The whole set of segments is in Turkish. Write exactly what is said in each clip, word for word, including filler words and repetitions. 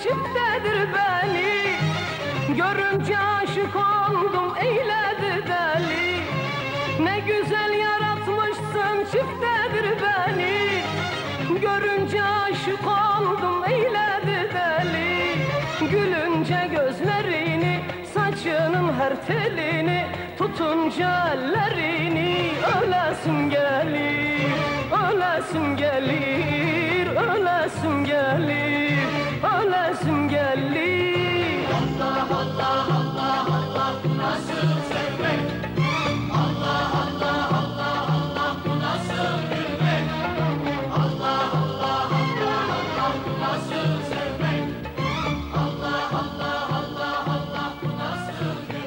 içimdedir beni. Görünce aşık oldum eyledi deli. Ne güzel yaratmışsın çiftedir beni. Görünce aşık oldum eyledi deli. Gülünce gözlerini, saçının her telini, tutunca ellerini ölesim gelir, ölesim gelir, ölesim gelir, ölesim gelir. Allah Allah Allah Allah, bu nasıl sevmek? Allah Allah Allah Allah, bu nasıl gülmek? Allah Allah Allah Allah, bu nasıl sevmek? Allah Allah Allah Allah, bu nasıl gülmek?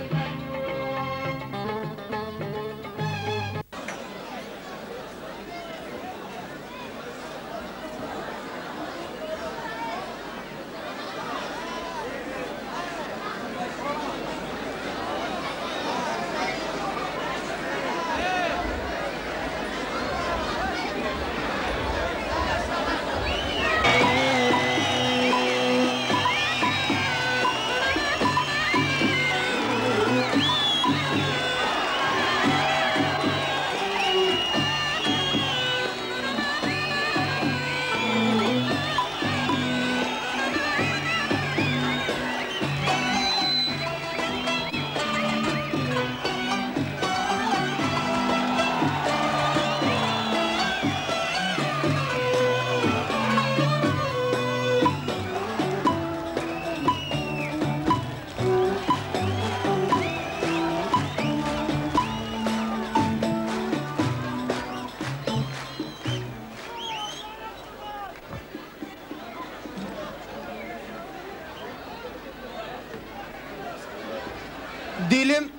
Dilim,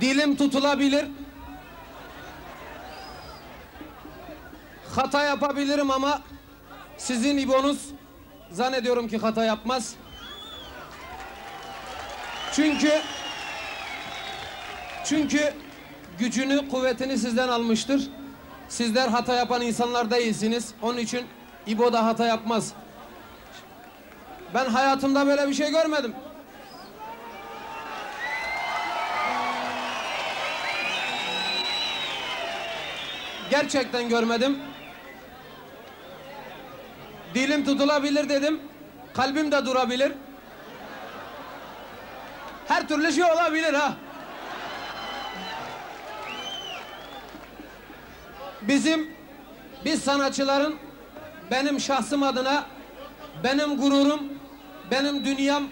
dilim tutulabilir. Hata yapabilirim ama sizin İbo'nuz zannediyorum ki hata yapmaz. Çünkü çünkü gücünü, kuvvetini sizden almıştır. Sizler hata yapan insanlar değilsiniz. Onun için İbo da hata yapmaz. Ben hayatımda böyle bir şey görmedim. Gerçekten görmedim. Dilim tutulabilir dedim. Kalbim de durabilir. Her türlü şey olabilir ha. Bizim, biz sanatçıların benim şahsım adına, benim gururum, benim dünyam,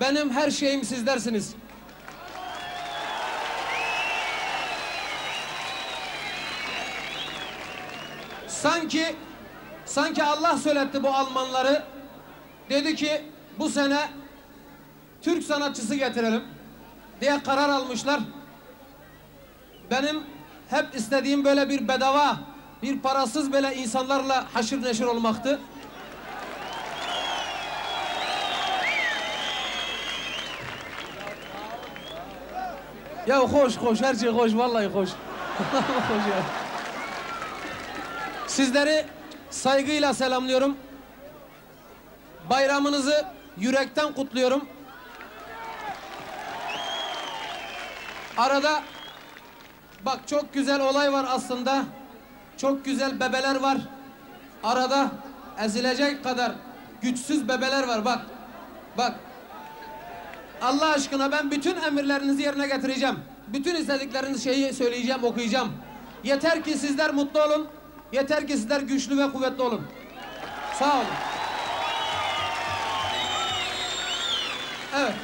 benim her şeyim sizlersiniz. Sanki, sanki Allah söyletti bu Almanları. Dedi ki bu sene Türk sanatçısı getirelim diye karar almışlar. Benim hep istediğim böyle bir bedava, bir parasız böyle insanlarla haşır neşir olmaktı. Ya hoş hoş, her şey hoş, vallahi hoş. Hoş ya. Sizleri saygıyla selamlıyorum. Bayramınızı yürekten kutluyorum. Arada bak çok güzel olay var aslında. Çok güzel bebeler var. Arada ezilecek kadar güçsüz bebeler var bak. Bak. Allah aşkına ben bütün emirlerinizi yerine getireceğim. Bütün istedikleriniz şeyi söyleyeceğim, okuyacağım. Yeter ki sizler mutlu olun. Yeter ki sizler güçlü ve kuvvetli olun. Sağ olun. Evet.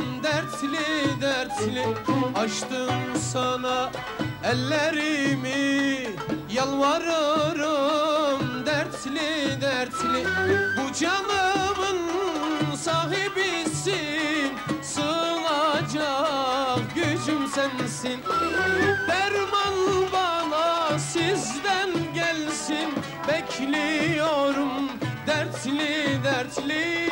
Sevdam dertli dertli, açtım sana ellerimi. Yalvarırım dertli dertli, bu canımın sahibisin. Sığınacak gücüm sensin. Derman bana sizden gelsin. Bekliyorum dertli dertli.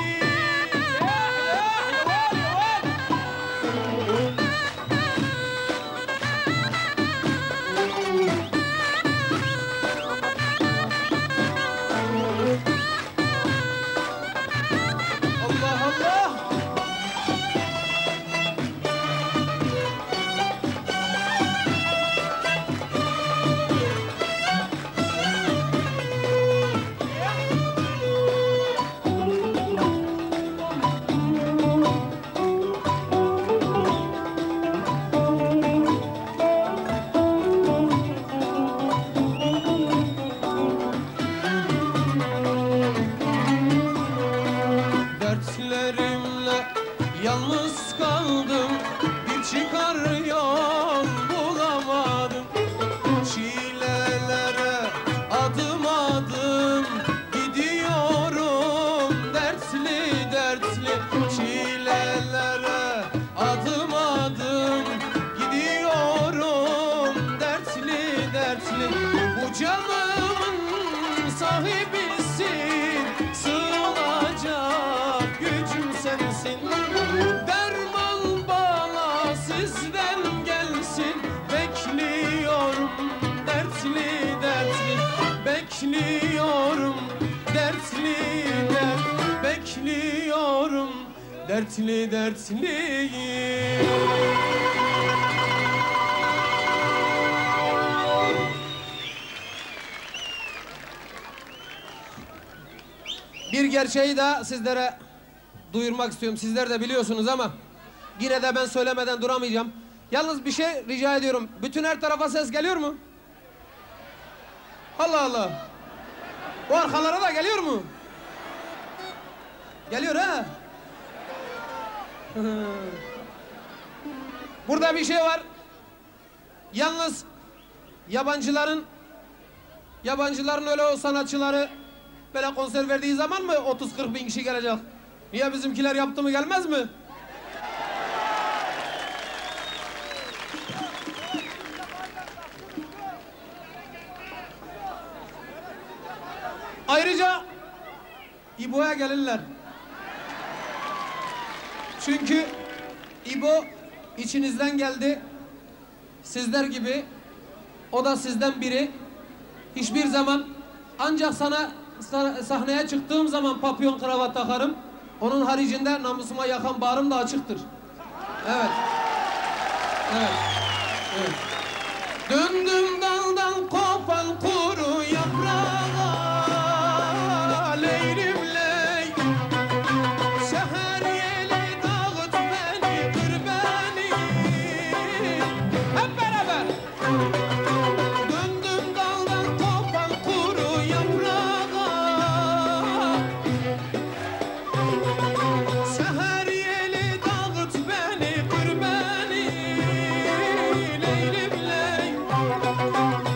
Bekliyorum dertli dert, bekliyorum dertli dertli. Bir gerçeği daha sizlere duyurmak istiyorum. Sizler de biliyorsunuz ama yine de ben söylemeden duramayacağım. Yalnız bir şey rica ediyorum. Bütün her tarafa ses geliyor mu? Allah Allah! O arkalara da geliyor mu? Geliyor ha? Burada bir şey var. Yalnız yabancıların yabancıların öyle o sanatçıları böyle konser verdiği zaman mı otuz kırk bin kişi gelecek? Niye bizimkiler yaptı mı gelmez mi? Ayrıca İbo'ya gelirler. Çünkü İbo içinizden geldi. Sizler gibi. O da sizden biri. Hiçbir zaman ancak sana sahneye çıktığım zaman papyon kravat takarım. Onun haricinde namusuma yakan bağrım da açıktır. Evet. Evet. Evet. Döndüm daldan kopan kuru yaprağı. Thank you.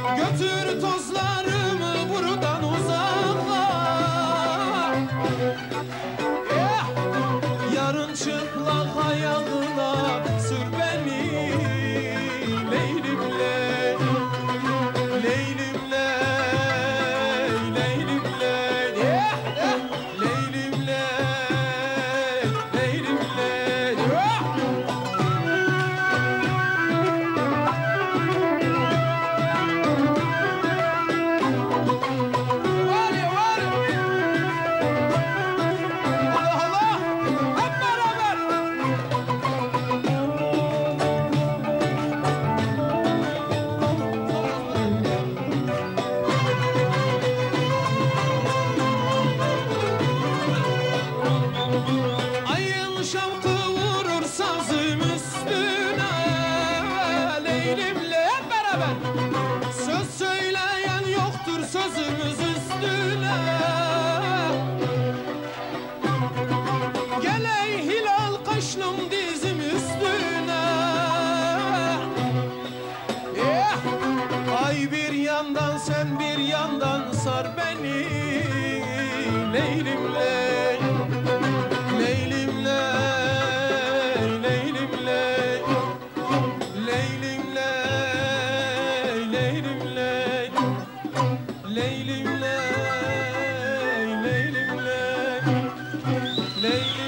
yandan sar beni Leylimle, Leylimle, Leylimle, Leylimle, Leylimle, Leylimle, Leylimle, Leylimle.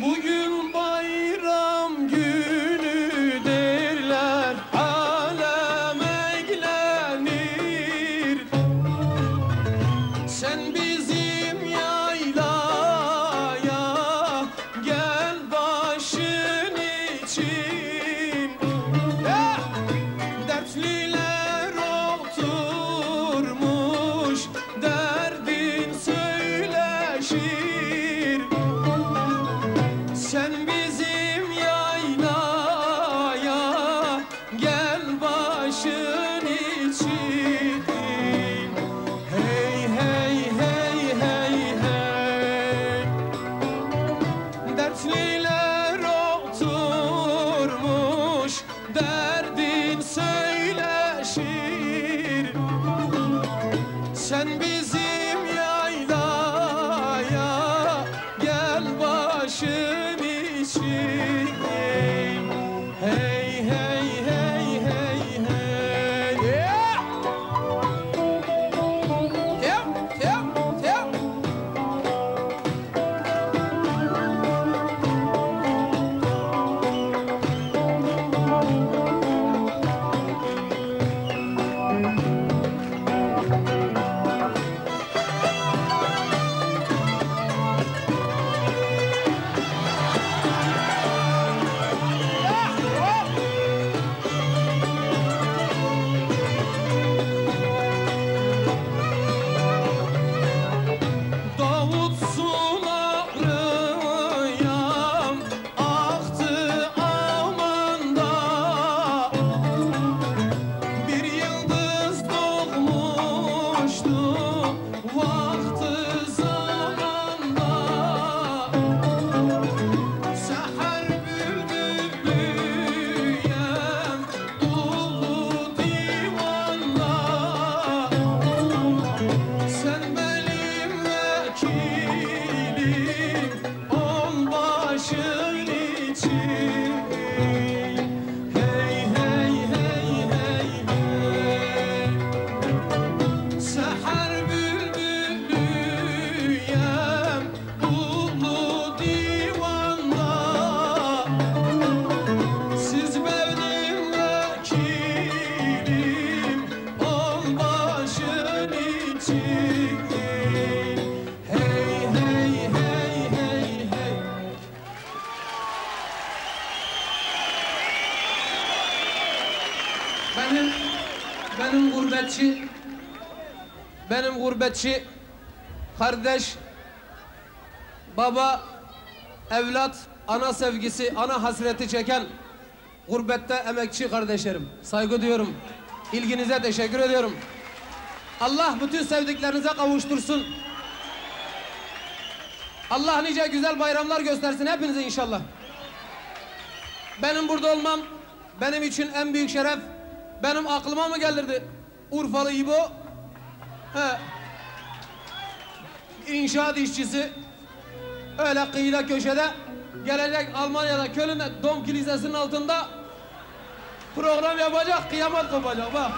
Bugün bayram günü derler, alem eğlenir. Sen bizim yaylaya gel başın için. Dertliler oturmuş, derdin söyleşir. Sen bizim yaylaya gel başın için. Hey hey hey hey hey. Dertliler oturmuş, derdin söyleşir. Sen bizim yaylaya gel başın. Benim, benim gurbetçi, benim gurbetçi kardeş, baba, evlat, ana sevgisi, ana hasreti çeken gurbette emekçi kardeşlerim. Saygı duyuyorum, ilginize teşekkür ediyorum. Allah bütün sevdiklerinize kavuştursun. Allah nice güzel bayramlar göstersin hepinize inşallah. Benim burada olmam benim için en büyük şeref. Benim aklıma mı gelirdi Urfalı İbo? He. İnşaat işçisi. Öyle kıyıda köşede. Gelecek Almanya'da Köln'de Dom Kilisesi'nin altında program yapacak, kıyamet kopacak bak.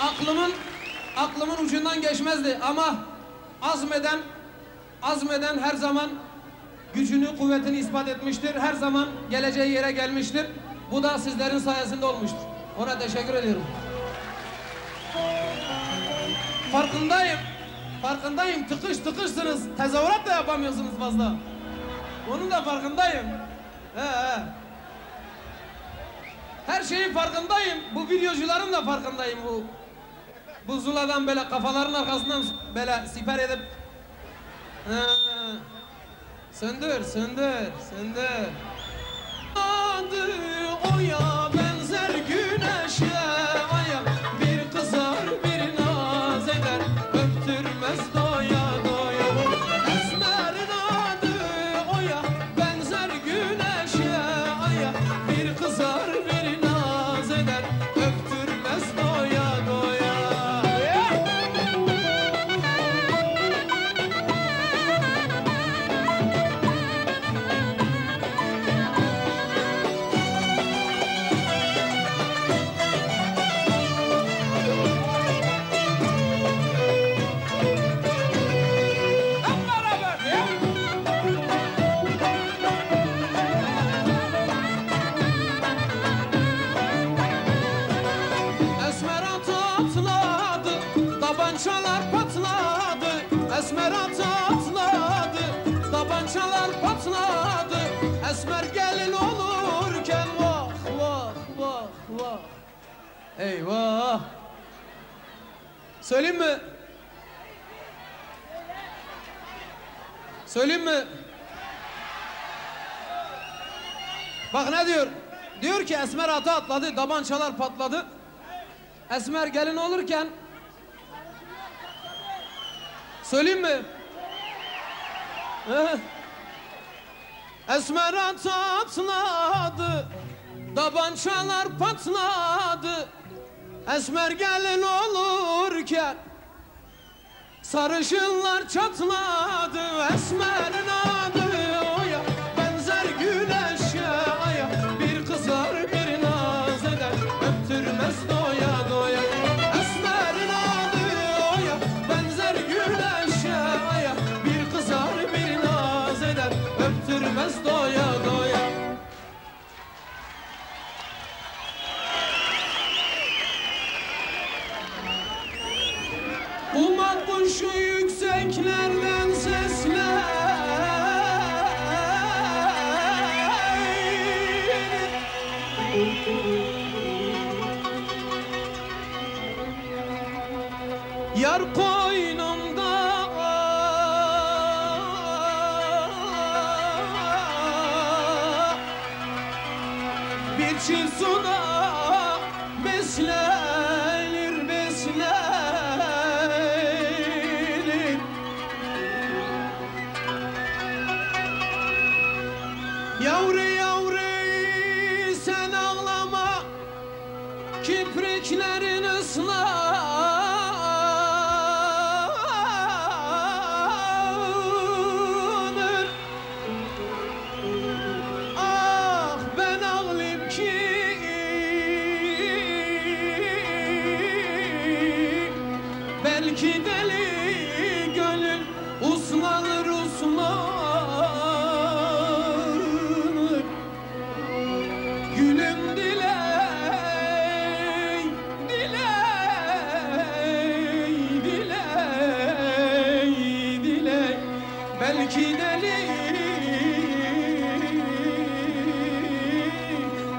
Aklımın, aklımın ucundan geçmezdi ama azmeden, azmeden her zaman gücünü, kuvvetini ispat etmiştir. Her zaman geleceği yere gelmiştir. Bu da sizlerin sayesinde olmuştur. Ona teşekkür ediyorum. Farkındayım. Farkındayım. Tıkış tıkışsınız. Tezahürat da yapamıyorsunuz fazla. Onun da farkındayım. He he. Her şeyin farkındayım. Bu videocuların da farkındayım. Bu, bu zuladan böyle kafaların arkasından böyle siper edip... He. Söndür, söndür, söndür. Adı oya benzer güneşe, aya bir kızar bir naz eder, öptürmez doya doya. parçalar patladı. Esmer gelin olurken vah vah vah vah. Eyvah. Söyleyeyim mi? Söyleyeyim mi? Bak ne diyor? Diyor ki Esmer ata atladı, tabançalar patladı. Esmer gelin olurken... Söyleyeyim mi? Esmer ata atladı, tabançalar patladı. Esmer gelin olurken... Sarışınlar çatladı, Esmer'in adı oya, benzer güneşe aya, bir kızar bir naz eder, öptürmez doya doya. Esmer'in adı oya, benzer güneşe aya, bir kızar bir naz eder, öptürmez doya doya. Uman kuşu yükseklerden sesler, yar koynumda bir çift suda beslenir beslenir. Yavru yavru sen ağlama, kipriklerin ıslanır. Ah ben ağlayayım ki belki deli gönül uslanır uslanır. Belki deli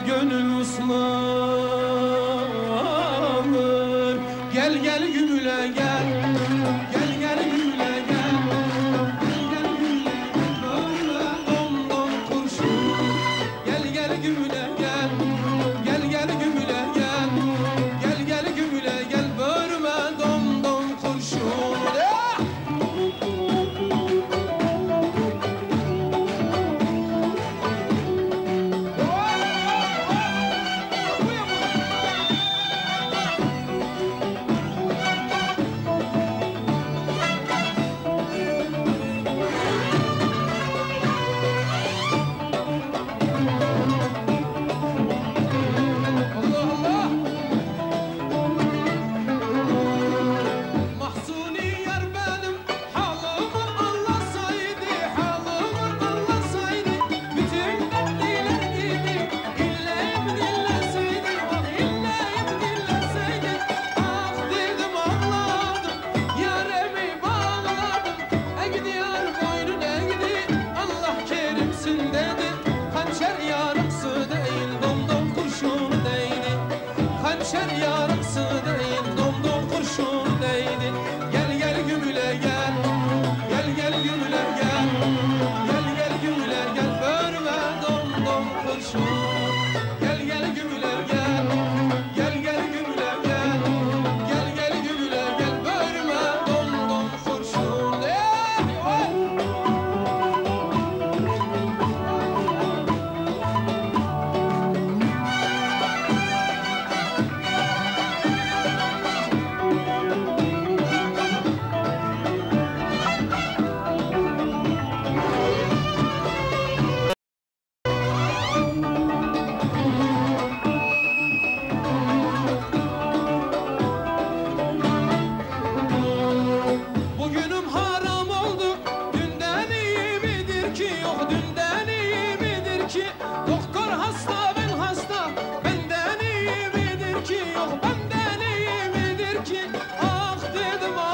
gönül uslanır. Gel gel gümüle gel, gel gel gümüle gel, gel gel gümüle gel, dom dom kurşun. Gel gel gümüle gel, gel gel gümüle gel, gel gel gümüle gel, börme dom dom kurşun.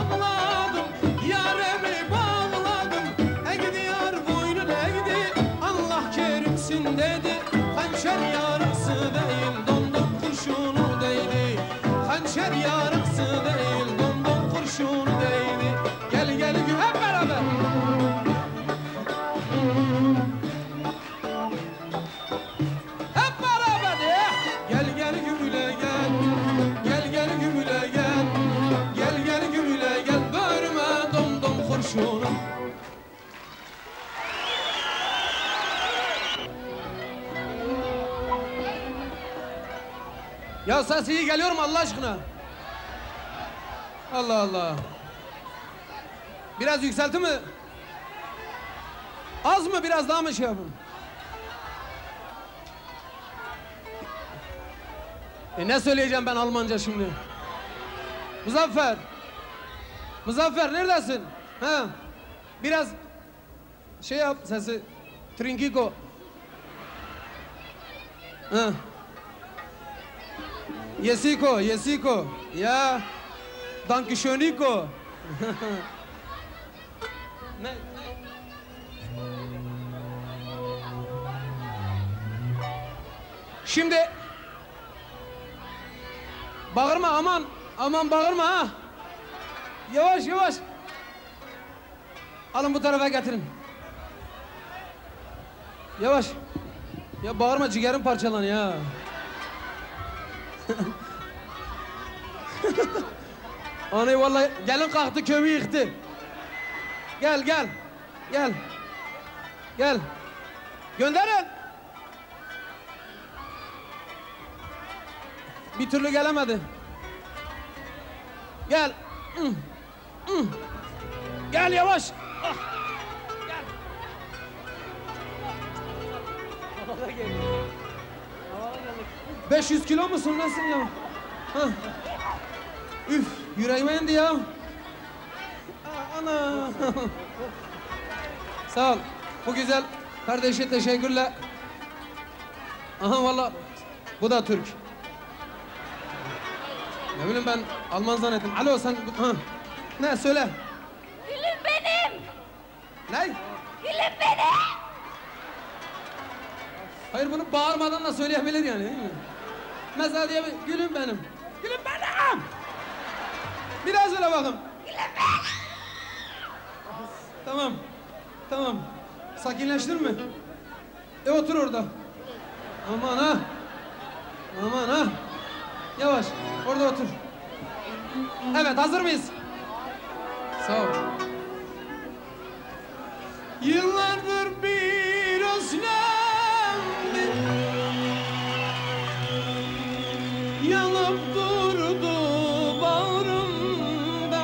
Ağladım, yaremi bağladım, e gidiyor boynuna Ya ses iyi geliyor mu Allah aşkına? Allah Allah. Biraz yükselti mi? Az mı, biraz daha mı şey yapın? E ne söyleyeceğim ben Almanca şimdi? Muzaffer. Muzaffer neredesin? Ha? Biraz şey yap sesi. Trinkiko. Ha. Yesiko, yesiko. Ya. Dankişöniko. Ne? Şimdi bağırma aman, aman bağırma ha. Yavaş yavaş. Alın bu tarafa getirin. Yavaş. Ya bağırma ciğerim parçalan ya. Anay vallahi gelin kalktı kömü yıktı. Gel gel. Gel. Gel. Gönderin. Bir türlü gelemedi. Gel. Gel yavaş. Ah. Gel. Havada geldik. Havada geldik. beş yüz kilo musun nesin ya? Ha. Üf, yüreğime indi ya. Aa, ana. Sağ ol. Bu güzel kardeşe teşekkürle. Aha vallahi bu da Türk. Ne bileyim ben Alman zannettim. Alo sen ha. Ne söyle? Gülüm benim. Ne? Gülüm benim. Hayır bunu bağırmadan da söyleyebilir yani değil mi? Mesela diye gülüm benim. Gülüm benim. Biraz öyle bakın. Gülüm benim. Tamam. Tamam. Sakinleştir mi? E otur orada. Aman ha. Aman ha. Yavaş. Orada otur. Evet hazır mıyız? Sağ ol. Yıllardır bir özlemdir. Yanıp durdu bağrımda.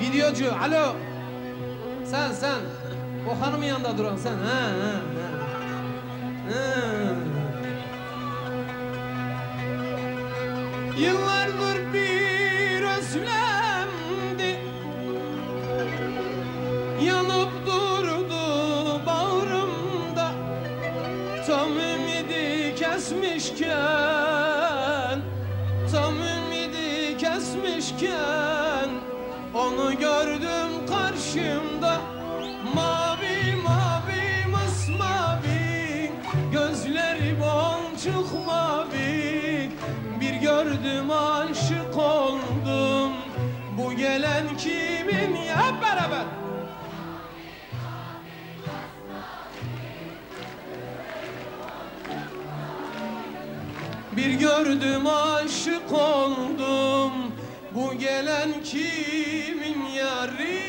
Videocu alo. Sen sen. O hanımın yanında duran sen. Ha, ha, ha. Ha. Yıllardır bir özlemdi. Yanıp durdu bağrımda. Tam ümidi kesmişken, tam ümidi kesmişken onu gördüm karşımda. Mavi mavi masmavi gözleri boncuk mavi. Bir gördüm aşık oldum. Bu gelen kimin ya hep beraber? Bir gördüm aşık oldum. Bu gelen kimin yarı?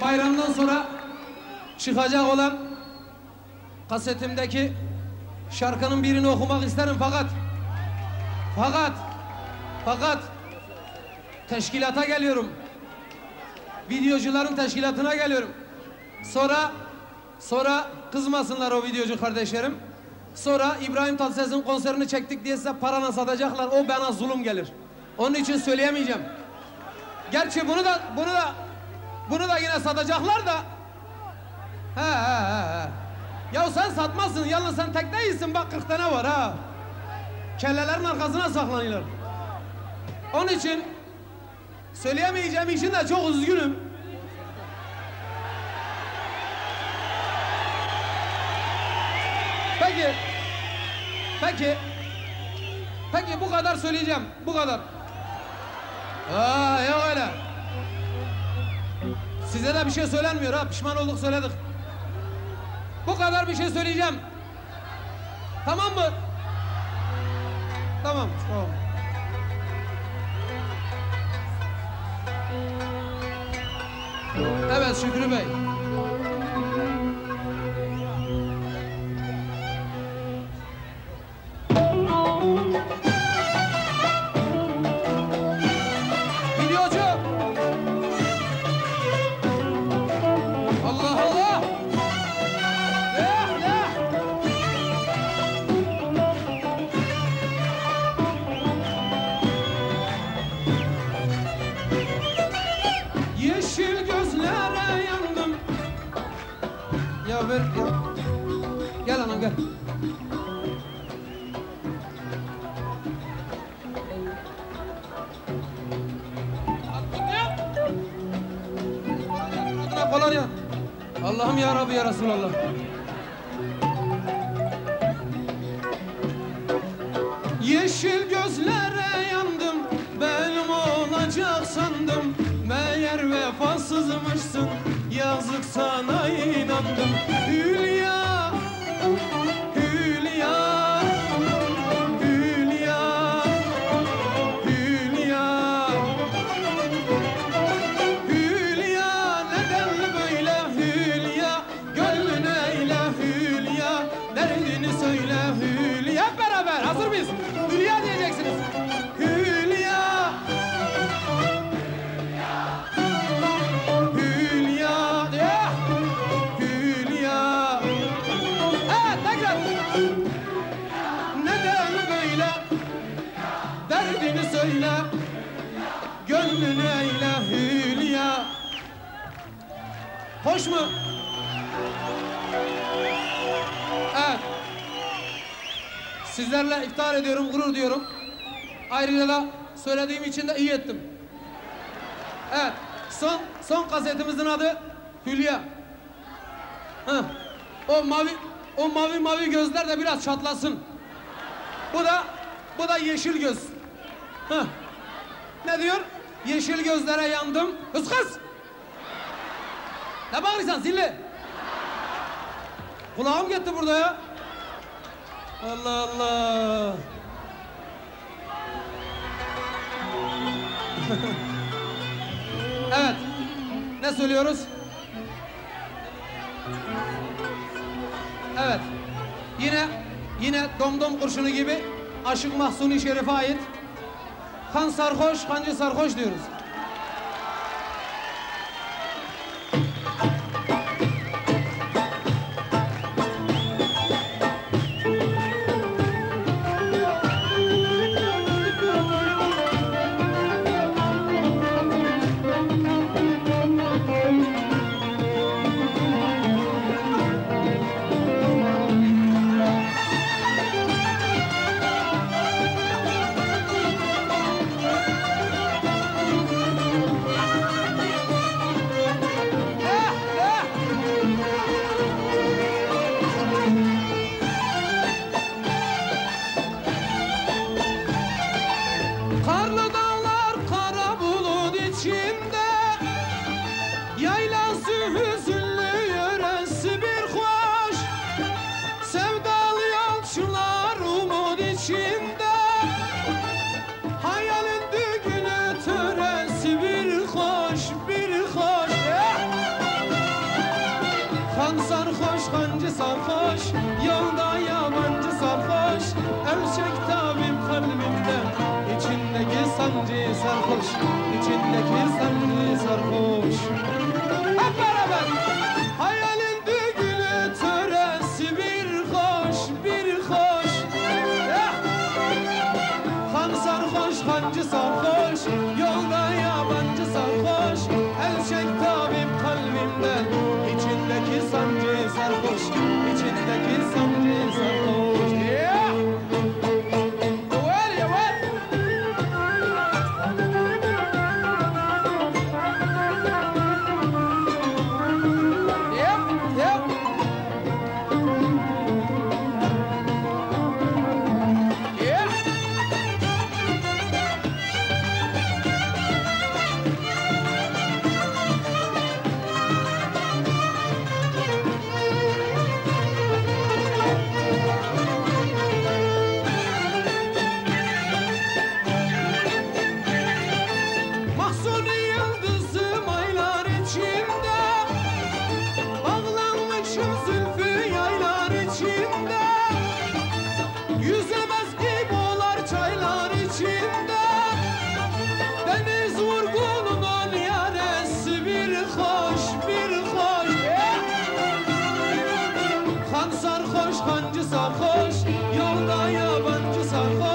bayramdan sonra çıkacak olan kasetimdeki şarkının birini okumak isterim fakat fakat fakat teşkilata geliyorum. Videocuların teşkilatına geliyorum. Sonra sonra kızmasınlar o videocu kardeşlerim. Sonra İbrahim Tatlıses'in konserini çektik diye size parana satacaklar. O bana zulüm gelir. Onun için söyleyemeyeceğim. Gerçi bunu da bunu da bunu da yine satacaklar da. He he he. Ya sen satmazsın. Yalnız sen tek değilsin. Bak kırk tane var ha. Kellelerin arkasına saklanıyorlar. Onun için söyleyemeyeceğim için de çok üzgünüm. Peki. Peki. Peki bu kadar söyleyeceğim. Bu kadar. Aa, yok öyle. Size de bir şey söylenmiyor ha. Pişman olduk söyledik. Bu kadar bir şey söyleyeceğim. Tamam mı? Tamam. Tamam. Evet Şükrü Bey. Allah'ım ya Rabbi ya Resulallah. Yeşil gözlere yandım, benim olacak sandım. Meğer vefasızmışsın, yazık sana inandım. Hülya, Hülya, Hülya, Hülya, Hülya, neden böyle Hülya? Gönlün eyle Hülya, derdini söyle Hülya. Hep beraber hazır mıyız? Hülya diyeceksiniz. Hülya, Hülya, ya, Hülya. Evet tekrar. Neden böyle? Derdini söyle, gönlün eyle Hülya. Hoş mu? Evet. Sizlerle iftihar ediyorum, gurur diyorum. Ayrıca da söylediğim için de iyi ettim. Evet. Son son kasetimizin adı Hülya. Heh. O mavi o mavi mavi gözler de biraz çatlasın. Bu da bu da yeşil göz. Heh. Ne diyor? Yeşil gözlere yandım. Kız kız. Ne bağırıyorsun zilli? Kulağım gitti burada ya. Allah Allah. Evet. Ne söylüyoruz? Evet. Yine yine domdom kurşunu gibi Aşık Mahzuni Şerif'e ait. Han sarhoş, hancı sarhoş diyoruz. Thank you. Hancı sarhoş, yolda yalancı sarhoş, erşek tabim kalbimde, içindeki sancı sarhoş, içindeki sancı sarhoş. Hep beraber! Hayalin düğünü töresi bir hoş, bir hoş. Eh! Han sarhoş, hancı sarhoş, yolda yabancı sarhoş, erşek tabim kalbimde. İçindeki sancı sarhoş, içindeki sancı sarhoş. Yeah! Well, yeah, well! Yep, yep! Yeah! Sarhoş, yolda yabancı sarhoş,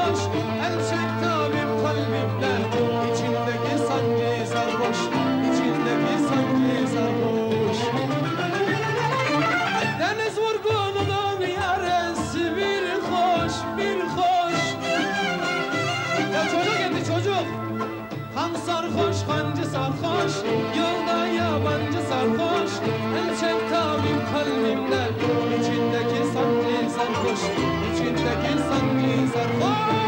erşek tabip kalbimde, içindeki sancı sarhoş, içindeki sancı sarhoş. Deniz vurgununun yaresi bir hoş, bir hoş. Ya çocuk eti çocuk. Han sarhoş, hancı sarhoş, yolda yabancı sarhoş, erşek tabip kalbimde, içindeki sancı sarhoş, içindeki sancı sarhoş.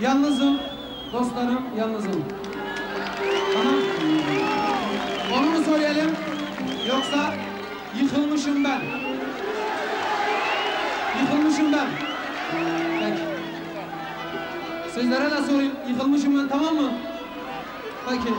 Yalnızım, dostlarım, yalnızım. Tamam. Onu mu söyleyelim? Yoksa yıkılmışım ben. Yıkılmışım ben. Peki. Sizlere de sorayım. Yıkılmışım ben, tamam mı? Peki.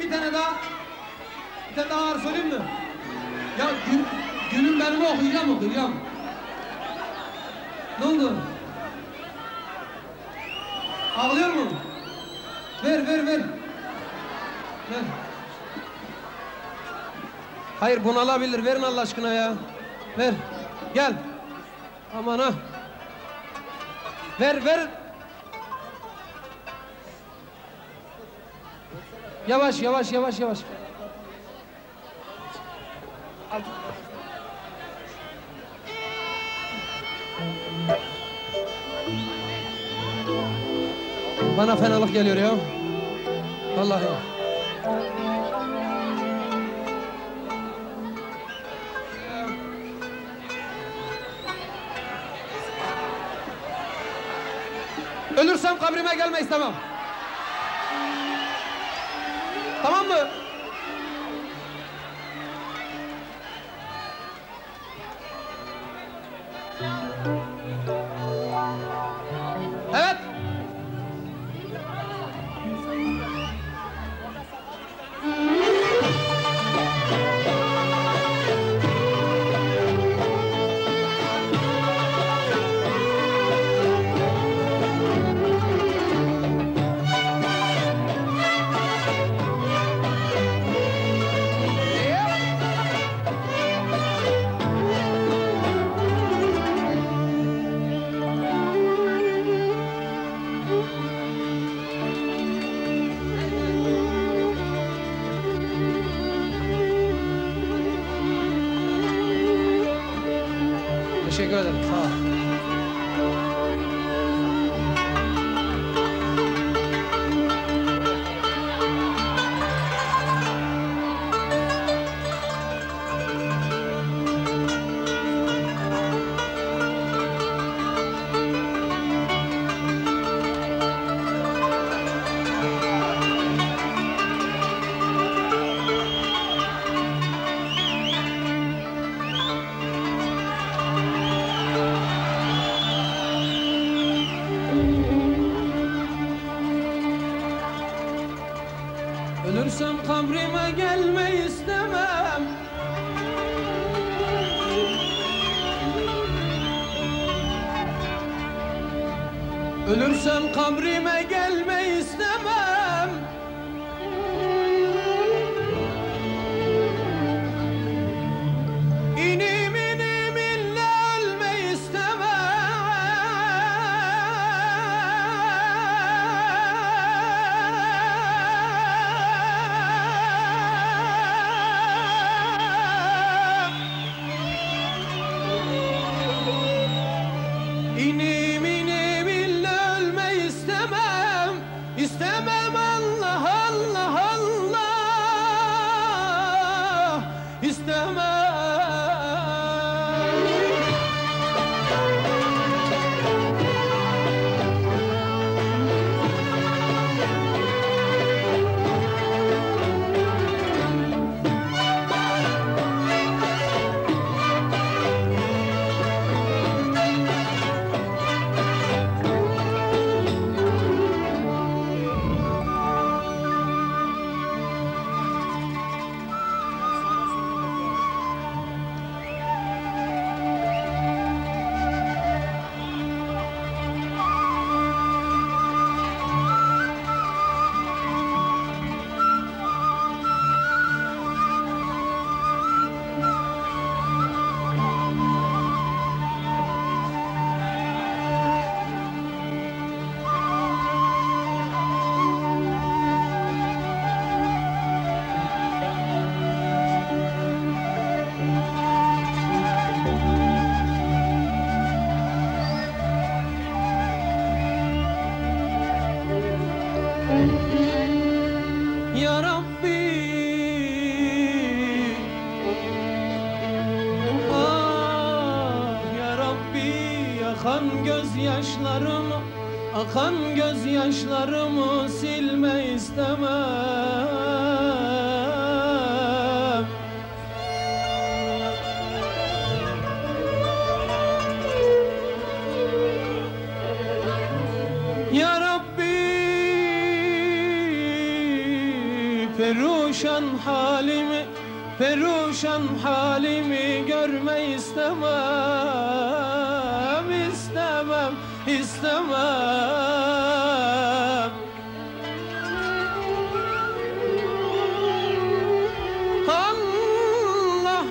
Bir tane daha, bir tane daha var söyleyeyim mi? Ya gün, günün benimle okuyacağım okuyacağım. Ne oldu? Ağlıyor mu? Ver ver ver. Ver. Hayır, bunalabilir. Verin Allah aşkına ya. Ver. Gel. Aman ha. Ver ver. Yavaş yavaş yavaş yavaş. Al. Bana fenalık geliyor ya. Vallahi. Ölürsem kabrime gelme istemem. Tamam mı? Evet. Teşekkür ederim, sağ ol. Ölürsem kabrime gelme istemem. Ölürsem kabrime gelme istemem. İnim inim illa ölme istemem. İnim inim illa ölme istemem, istemem Allah Allah Allah, istemem. Akan gözyaşlarımı, akan gözyaşlarımı silme istemem. Ya Rabbi, perişan halimi, Peruşan halimi görme istemem, istemem, istemem. Allah,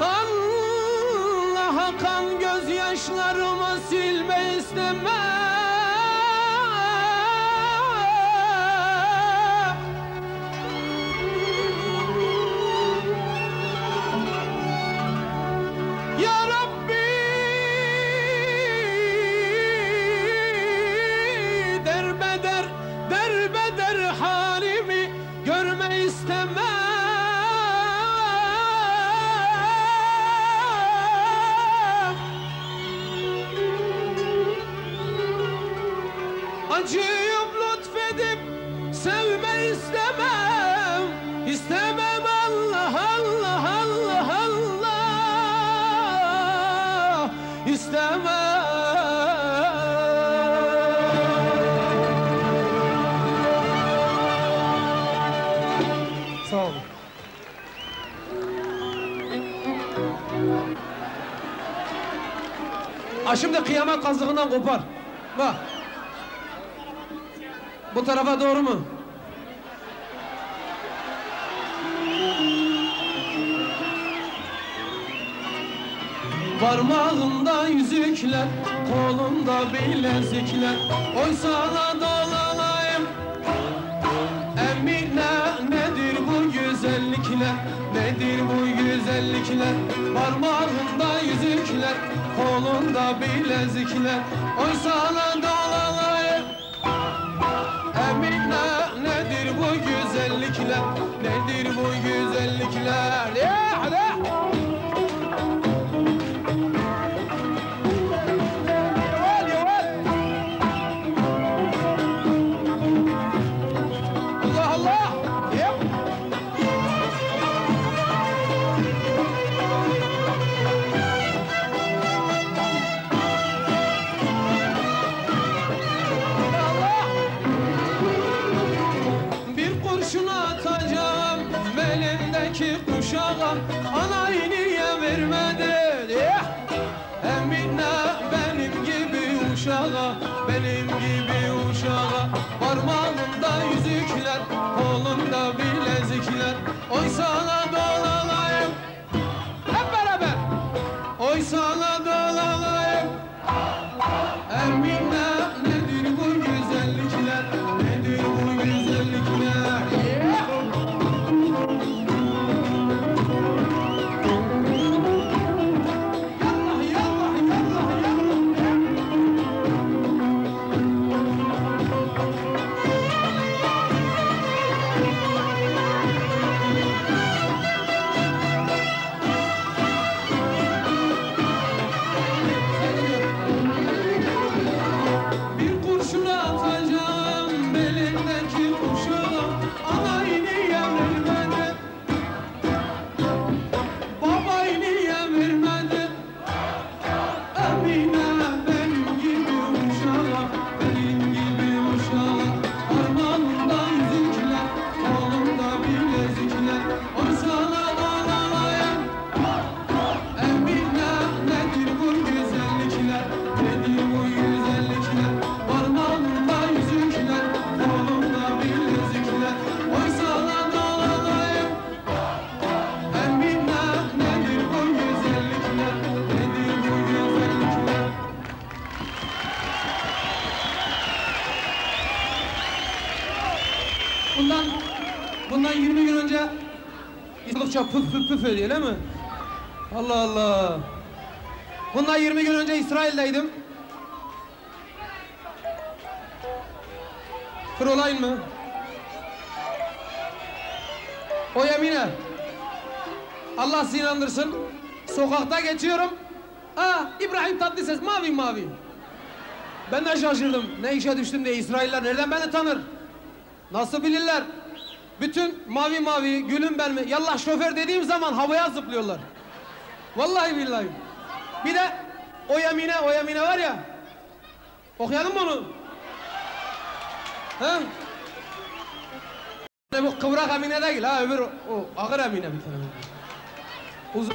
Allah akan gözyaşlarımı silme istemem. Acıyıp lütfedip sevme istemem, istemem. Allah Allah Allah Allah istemem. Sağ olun. Ha şimdi kıyamet kazığından kopar. Bak. Bu tarafa doğru mu? Parmağımda yüzükler, kolumda bilezikler. Oy sana dolanayım. Emine nedir bu güzellikler? Nedir bu güzellikler? Parmağımda yüzükler, kolumda bilezikler. Oy sana dolanayım. Emine nedir bu güzellikler? Nedir bu güzellikler? Ya hele! Yol yol! Allah Allah! Yep. Kuşağa ana iniye vermedi. Emine benim gibi uşağa, benim gibi uşağa. Parmağımda yüzükler, kolumda bilezikler. Oy sana dolanayım. Hep beraber. Oy sana dolanayım. Emine nedir bu güzellikler? Nedir bu güzellikler? yirmi gün önce İstanbul'da püf püf püf öyle mi? Allah Allah. Bundan yirmi gün önce İsrail'deydim. Frolayın mı? O yemine. Allah sizi inandırsın. Sokakta geçiyorum. Aa, İbrahim Tatlıses mavi mavi. Ben de şaşırdım. Ne işe düştüm diye İsrailler nereden beni tanır? Nasıl bilirler? Bütün mavi mavi, gülüm ben mi? Yallah şoför dediğim zaman havaya zıplıyorlar. Vallahi billahi. Bir de o yemine, o yemine var ya. Okuyalım mı onu? He? Yani bu kıvrak amine değil ha, öbür o ağır amine bir tane. Uzun.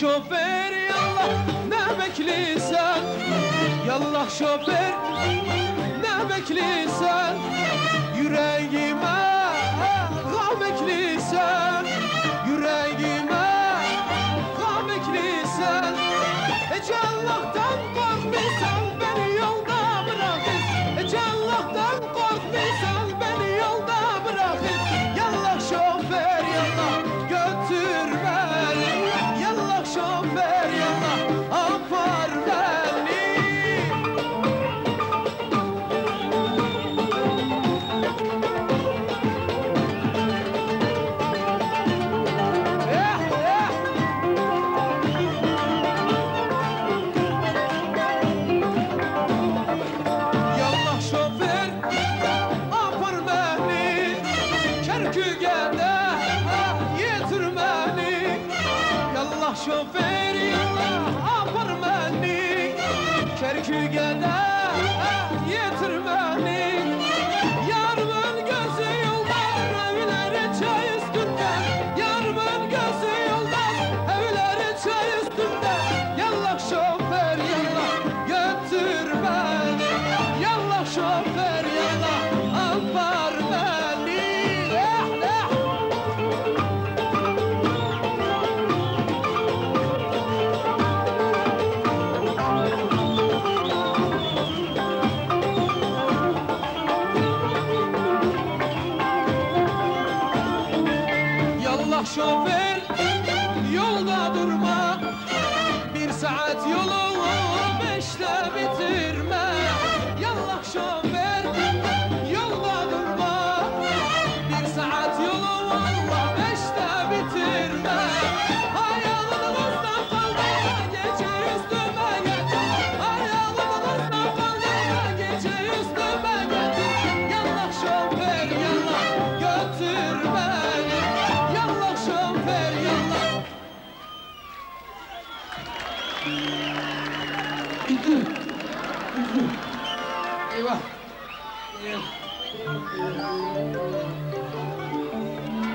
Şoför yallah, götür beni. Yallah şoför yallah, şoförü apartmanı Kerkük'e şoför, yolda durma, bir saat yolu beşte bitirme. Yallah şoför, yolda durma, bir saat yolu beşte bitirme. Hayalımızdan fazla gece üstüme geldi, hayalımızdan fazla gece üstüme geldi. Yallah şoför, yallah götürme. Eyvah.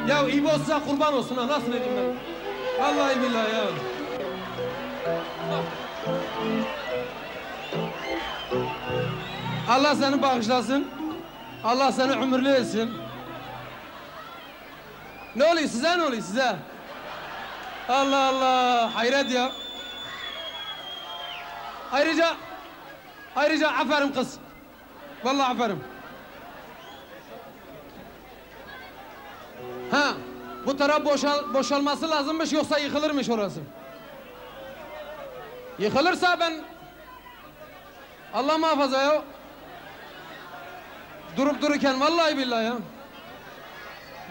Ya İbo size kurban olsun ha, nasıl edeyim ben? Vallahi billahi ya. Allah seni bağışlasın. Allah seni ömürlü etsin. Ne oluyor size, ne oluyor size? Allah Allah, hayret ya. Ayrıca, ayrıca aferin kız. Vallahi aferin. Ha, bu taraf boşal, boşalması lazımmış, yoksa yıkılırmış orası. Yıkılırsa ben... Allah muhafaza ya. Durup dururken vallahi billahi ya.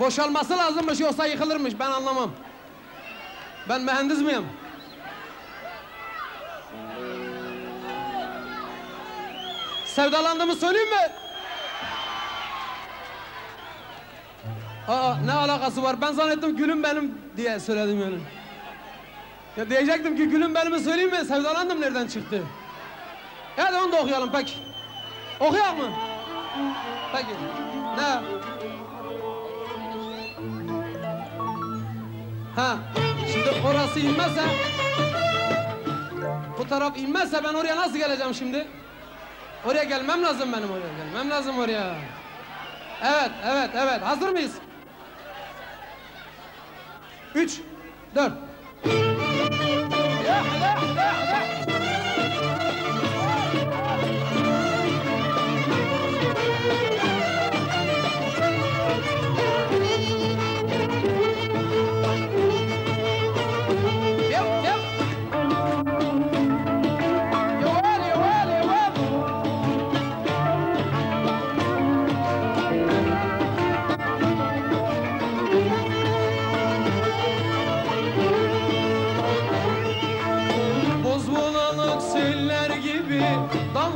Boşalması lazımmış, yoksa yıkılırmış, ben anlamam. Ben mühendis miyim? Sevdalandığımı söyleyeyim mi? Aa, ne alakası var? Ben zannettim gülüm benim diye söyledim yani. Ya diyecektim ki gülüm benimi söyleyeyim mi? Sevdalandım nereden çıktı? Hadi onu da okuyalım peki. Okuyak mı? Peki. Ne? Ha, şimdi orası inmezse... Bu taraf inmezse ben oraya nasıl geleceğim şimdi? Oraya gelmem lazım benim, oraya gelmem lazım oraya. Evet, evet, evet. Hazır mıyız? Üç, dört.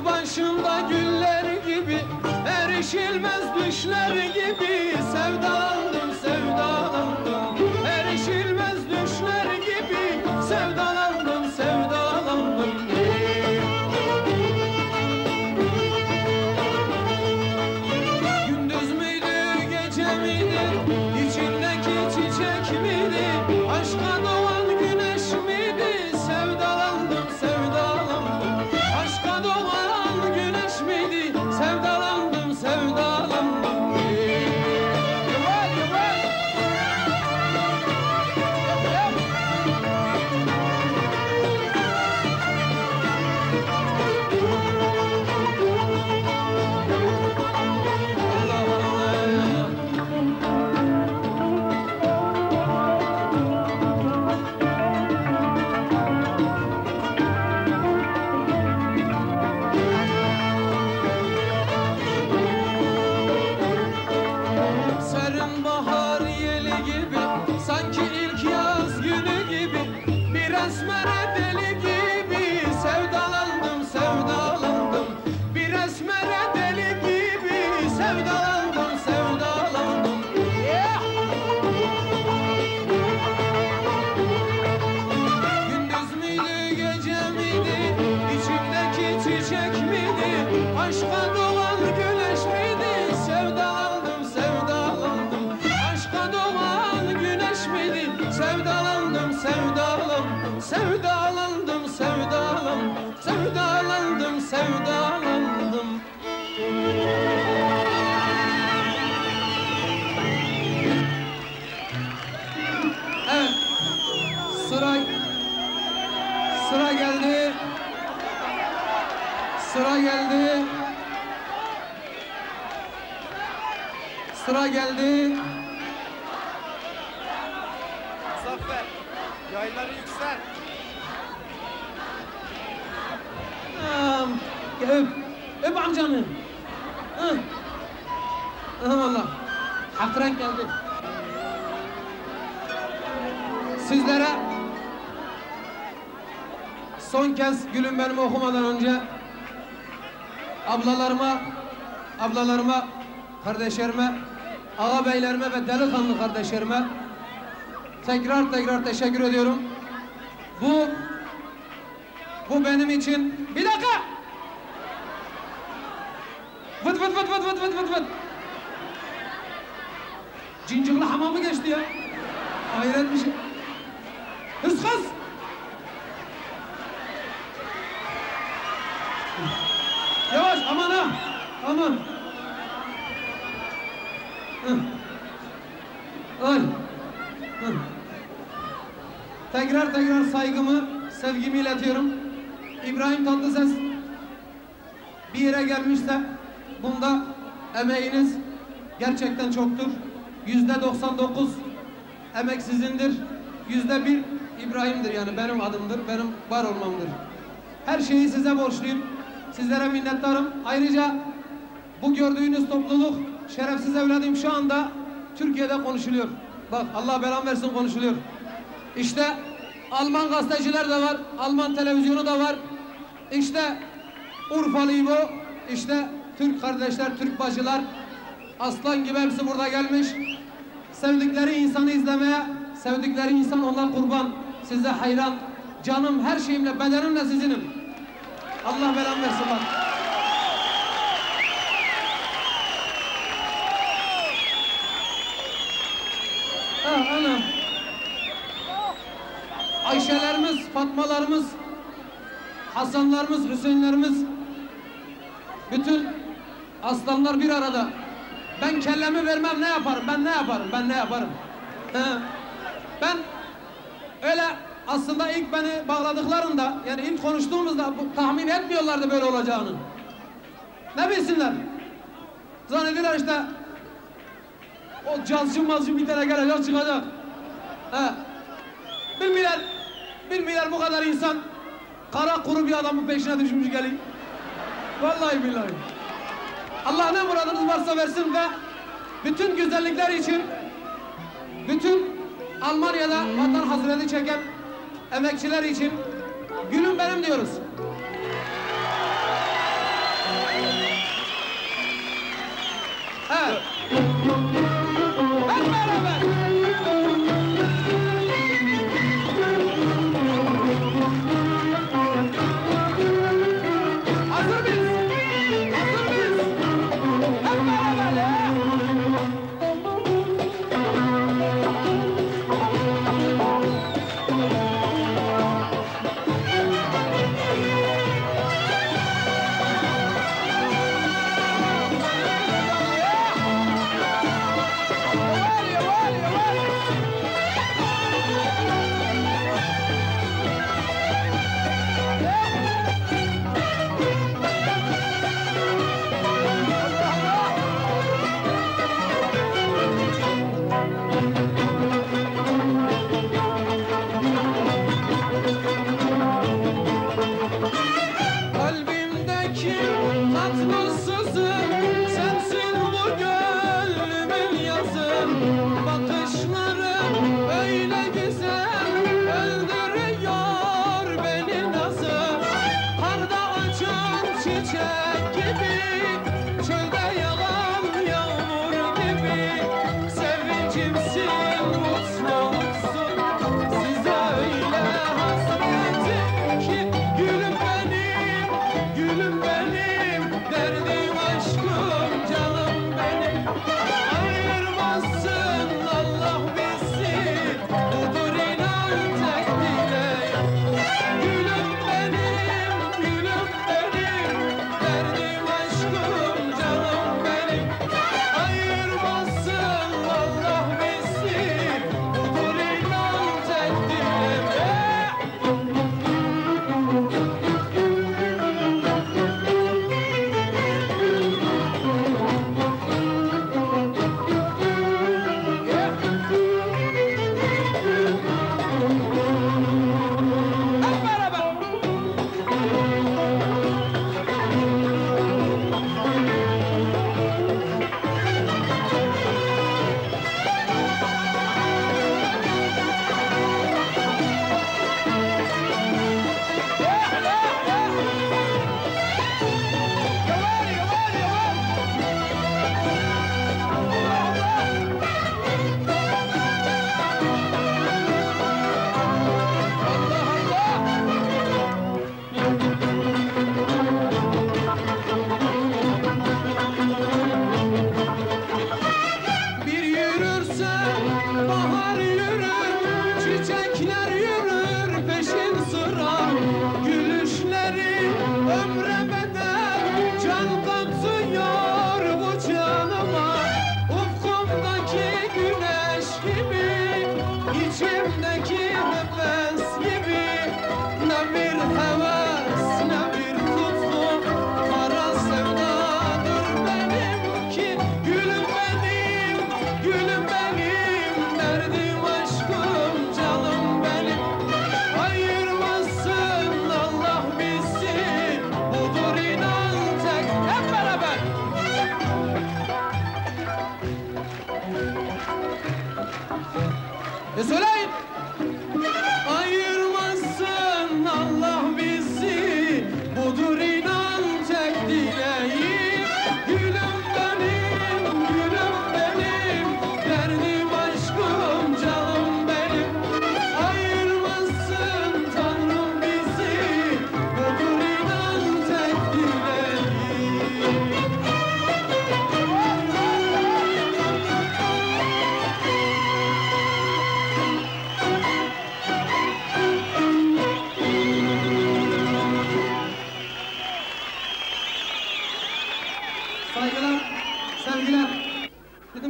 Başında güller gibi, erişilmez düşler gibi, sevdalandım, sevdalandım. Erişilmez düşler gibi, sevdalandım, sevdalandım. Gündüz müydü, gece miydi, içindeki çiçek miydi, aşka doğan güneş miydi, sevdalandım, sevdalandım. Aşka doğan sevdalandım, sevdalandım. Yuval, yuval. sıra geldi. Sıra geldi. Sıra geldi. Muzaffer, yayları yükselt. Öp, öp amcanı. Hıh. Aha valla. Haftaran geldi. Sizlere son kez gülüm benim okumadan önce ablalarıma, ablalarıma, kardeşlerime, ağabeylerime ve delikanlı kardeşlerime tekrar tekrar teşekkür ediyorum. Bu, bu benim için... Bir dakika! Vıt vıt vıt vıt vıt vıt vıt vıt! Cincikli hamamı geçti ya! Hayret bir şey! Hız kız! Yavaş, aman ha! Aman! Ay! Tekrar tekrar saygımı, sevgimi iletiyorum. İbrahim Tatlıses bir yere gelmişse bunda emeğiniz gerçekten çoktur. Yüzde doksan dokuz emek sizindir. Yüzde bir İbrahim'dir, yani benim adımdır, benim var olmamdır. Her şeyi size borçluyum. Sizlere minnettarım. Ayrıca bu gördüğünüz topluluk, şerefsiz evladım, şu anda Türkiye'de konuşuluyor. Bak, Allah belamı versin, konuşuluyor. İşte Alman gazeteciler de var, Alman televizyonu da var. İşte Urfalıyım o, işte Türk kardeşler, Türk bacılar. Aslan gibi hepsi burada gelmiş. Sevdikleri insanı izlemeye, sevdikleri insan onlar kurban. Size hayran, canım, her şeyimle, bedenimle sizinim. Allah belamı versin bak. Ah anam. Ayşelerimiz, Fatmalarımız, Hasanlarımız, Hüseyinlerimiz, bütün aslanlar bir arada. Ben kellemi vermem, ne yaparım, ben ne yaparım, ben ne yaparım. He. Ben öyle aslında ilk beni bağladıklarında, yani ilk konuştuğumuzda tahmin etmiyorlardı böyle olacağını. Ne bilsinler? Zannediyorlar işte o cazcı mazcı bir tane gelecek, çıkacak. He. Bilmiyorlar, bilmiyorlar bu kadar insan kara kuru bir adamın peşine düşmüş gelin. Vallahi billahi. Allah ne muradınız varsa versin ve bütün güzellikler için, bütün Almanya'da vatan hasreti çeken emekçiler için gülüm benim diyoruz. Evet. Hep beraber.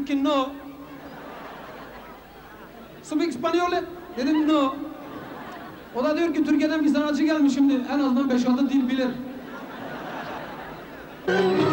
ki no. Speak İspanyol'e? Dedim no. O da diyor ki Türkiye'den bir sanatçı gelmiş şimdi. En azından beş altı dil bilir.